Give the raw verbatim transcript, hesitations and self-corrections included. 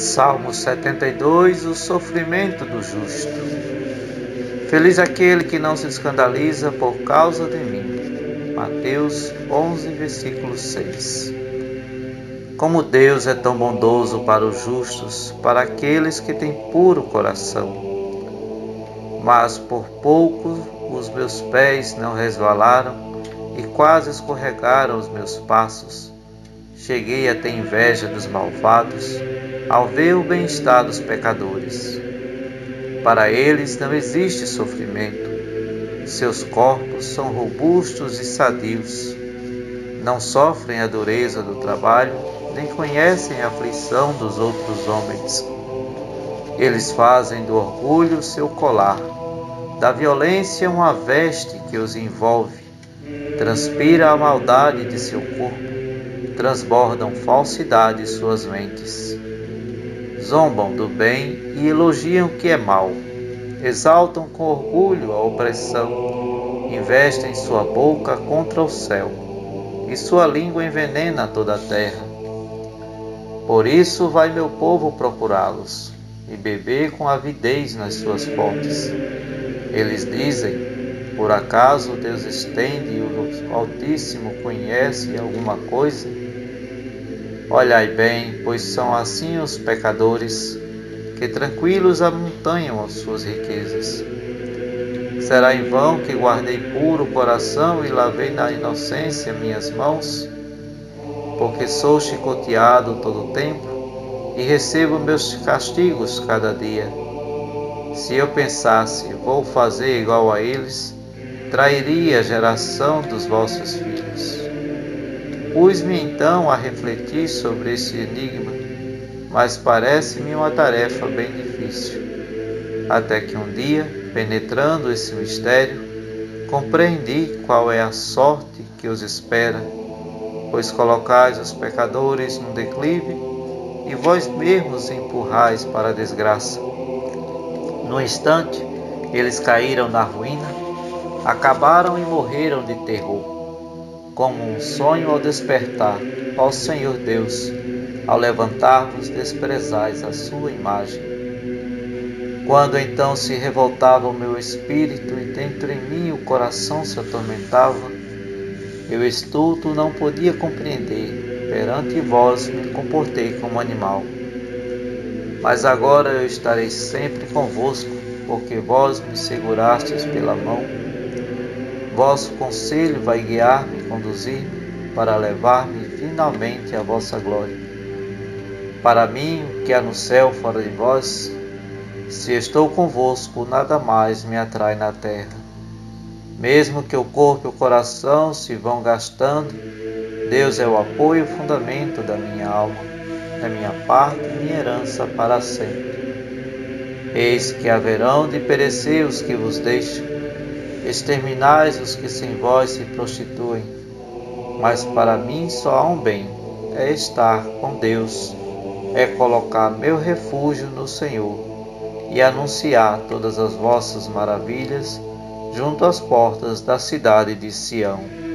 Salmo setenta e dois, o sofrimento do justo. Feliz aquele que não se escandaliza por causa de mim. Mateus onze, versículo seis. Como Deus é tão bondoso para os justos, para aqueles que têm puro coração. Mas por pouco os meus pés não resvalaram e quase escorregaram os meus passos. Cheguei a ter inveja dos malvados, ao ver o bem-estar dos pecadores. Para eles não existe sofrimento. Seus corpos são robustos e sadios. Não sofrem a dureza do trabalho, nem conhecem a aflição dos outros homens. Eles fazem do orgulho seu colar, da violência uma veste que os envolve, transpira a maldade de seu corpo, transbordam falsidade suas mentes. Zombam do bem e elogiam o que é mal, exaltam com orgulho a opressão, investem sua boca contra o céu, e sua língua envenena toda a terra. Por isso vai meu povo procurá-los, e beber com avidez nas suas fontes. Eles dizem, por acaso Deus estende e o Altíssimo conhece alguma coisa? Olhai bem, pois são assim os pecadores, que tranquilos amontanham as suas riquezas. Será em vão que guardei puro o coração e lavei na inocência minhas mãos? Porque sou chicoteado todo o tempo, e recebo meus castigos cada dia. Se eu pensasse, vou fazer igual a eles, trairia a geração dos vossos filhos. Pus-me então a refletir sobre esse enigma, mas parece-me uma tarefa bem difícil. Até que um dia, penetrando esse mistério, compreendi qual é a sorte que os espera, pois colocais os pecadores num declive, e vós mesmos empurrais para a desgraça. No instante, eles caíram na ruína, acabaram e morreram de terror. Como um sonho ao despertar, ó Senhor Deus, ao levantar-vos desprezais a sua imagem. Quando então se revoltava o meu espírito e dentro em mim o coração se atormentava, eu estulto não podia compreender. Perante vós me comportei como animal. Mas agora eu estarei sempre convosco, porque vós me segurastes pela mão. Vosso conselho vai guiar-me e conduzir-me, para levar-me finalmente à vossa glória. Para mim, o que há no céu fora de vós, se estou convosco, nada mais me atrai na terra. Mesmo que o corpo e o coração se vão gastando, Deus é o apoio e o fundamento da minha alma, da minha parte e minha herança para sempre. Eis que haverão de perecer os que vos deixam, exterminais os que sem vós se prostituem, mas para mim só há um bem, é estar com Deus, é colocar meu refúgio no Senhor e anunciar todas as vossas maravilhas junto às portas da cidade de Sião.